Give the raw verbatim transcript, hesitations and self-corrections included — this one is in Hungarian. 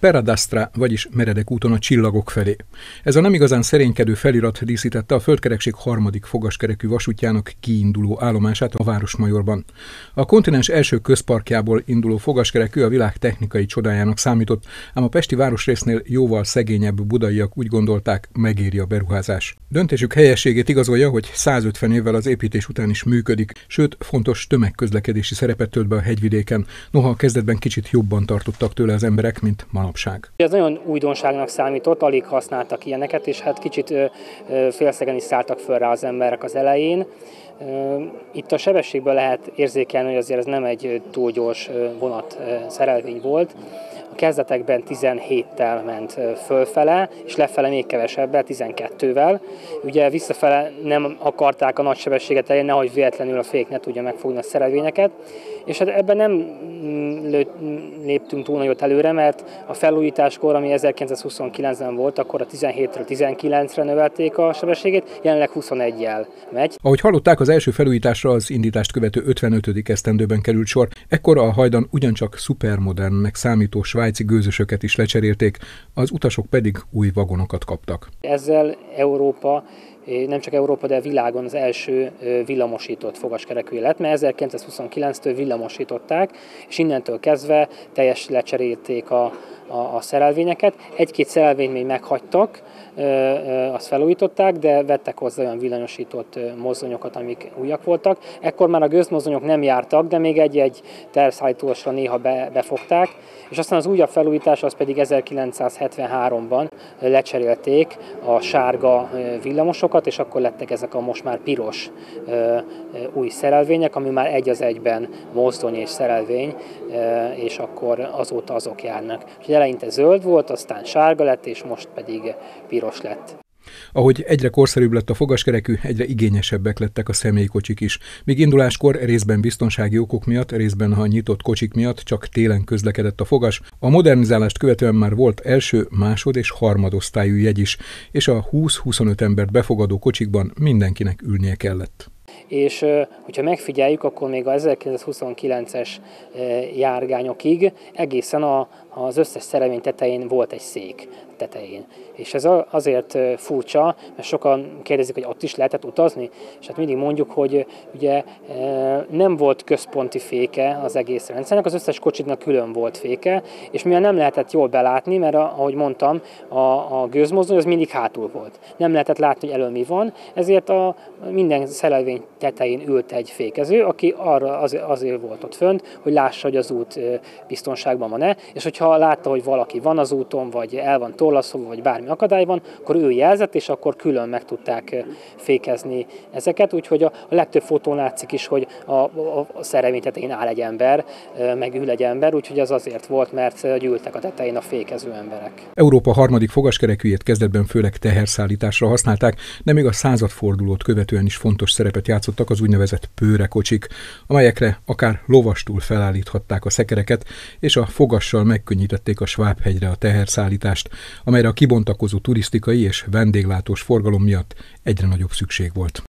Peradastra, vagyis meredek úton a csillagok felé. Ez a nem igazán szerénykedő felirat díszítette a Földkerekség harmadik fogaskerekű vasútjának kiinduló állomását a Városmajorban. A kontinens első közparkjából induló fogaskerekű a világ technikai csodájának számított, ám a pesti városrésznél jóval szegényebb budaiak úgy gondolták, megéri a beruházás. Döntésük helyességét igazolja, hogy százötven évvel az építés után is működik, sőt fontos tömegközlekedési szerepet tölt be a hegyvidéken, noha a kezdetben kicsit jobban tartottak tőle az emberek, mint ma. Ez nagyon újdonságnak számított, alig használtak ilyeneket, és hát kicsit félszegen is szálltak föl rá az emberek az elején. Itt a sebességből lehet érzékelni, hogy azért ez nem egy túl gyors vonat szerelvény volt. A kezdetekben tizenhéttel ment fölfele, és lefele még kevesebbel, tizenkettővel. Ugye visszafele nem akarták a nagy sebességet elérni, nehogy véletlenül a fék ne tudja megfogni a szerelvényeket. És hát ebben nem léptünk túl nagyot előre, mert a felújításkor, ami ezerkilencszázhuszonkilencben volt, akkor a tizenhétről tizenkilencre növelték a sebességét, jelenleg huszonegyel megy. Ahogy hallották, az első felújításra az indítást követő ötvenötödik esztendőben került sor. Ekkor a hajdan ugyancsak szupermodernnek számító svájci gőzösöket is lecserélték, az utasok pedig új vagonokat kaptak. Ezzel Európa, nem csak Európa, de a világon az első villamosított fogaskerekű lett, mert ezerkilencszázhuszonkilenctől villamosították, és innentől kezdve teljes lecserélték a, a, a szerelvényeket. Egy-két szerelvényt még meghagytak, azt felújították, de vettek hozzá olyan villanyosított mozdonyokat, amik újak voltak. Ekkor már a gőzmozdonyok nem jártak, de még egy-egy tervszállítósra néha be, befogták, és aztán az újabb felújítás az pedig ezerkilencszázhetvenháromban lecserélték a sárga villamosokat, és akkor lettek ezek a most már piros új szerelvények, ami már egy az egyben mozdony és szerelvény, és akkor azóta azok járnak. Úgyhogy eleinte zöld volt, aztán sárga lett, és most pedig piros lett. Ahogy egyre korszerűbb lett a fogaskerekű, egyre igényesebbek lettek a személykocsik is. Még induláskor részben biztonsági okok miatt, részben a nyitott kocsik miatt csak télen közlekedett a fogas. A modernizálást követően már volt első, másod és harmadosztályú jegy is, és a húsz-huszonöt embert befogadó kocsikban mindenkinek ülnie kellett. És hogyha megfigyeljük, akkor még a ezerkilencszázhuszonkilences járgányokig egészen a, az összes szerelvény tetején volt egy szék tetején. És ez azért furcsa, mert sokan kérdezik, hogy ott is lehetett utazni, és hát mindig mondjuk, hogy ugye nem volt központi féke az egész rendszernek, az összes kocsiknak külön volt féke, és mivel nem lehetett jól belátni, mert ahogy mondtam, a, a gőzmozdony az mindig hátul volt. Nem lehetett látni, hogy elől mi van, ezért a minden szerelvény tetején ült egy fékező, aki arra az, azért volt ott fönt, hogy lássa, hogy az út biztonságban van-e, és hogyha látta, hogy valaki van az úton, vagy el van torlaszolva, vagy bármi akadály van, akkor ő jelzett, és akkor külön meg tudták fékezni ezeket, úgyhogy a, a legtöbb fotón látszik is, hogy a, a, a szerelvény tetején áll egy ember, meg ül egy ember, úgyhogy az azért volt, mert gyűltek a tetején a fékező emberek. Európa harmadik fogaskerekűjét kezdetben főleg teherszállításra használták, de még a századfordulót követően is fontos szerepet játszottak az úgynevezett pőrekocsik, amelyekre akár lovastul felállíthatták a szekereket, és a fogassal megkönnyítették a Svábhegyre a teherszállítást, amelyre a kibontakozó turisztikai és vendéglátós forgalom miatt egyre nagyobb szükség volt.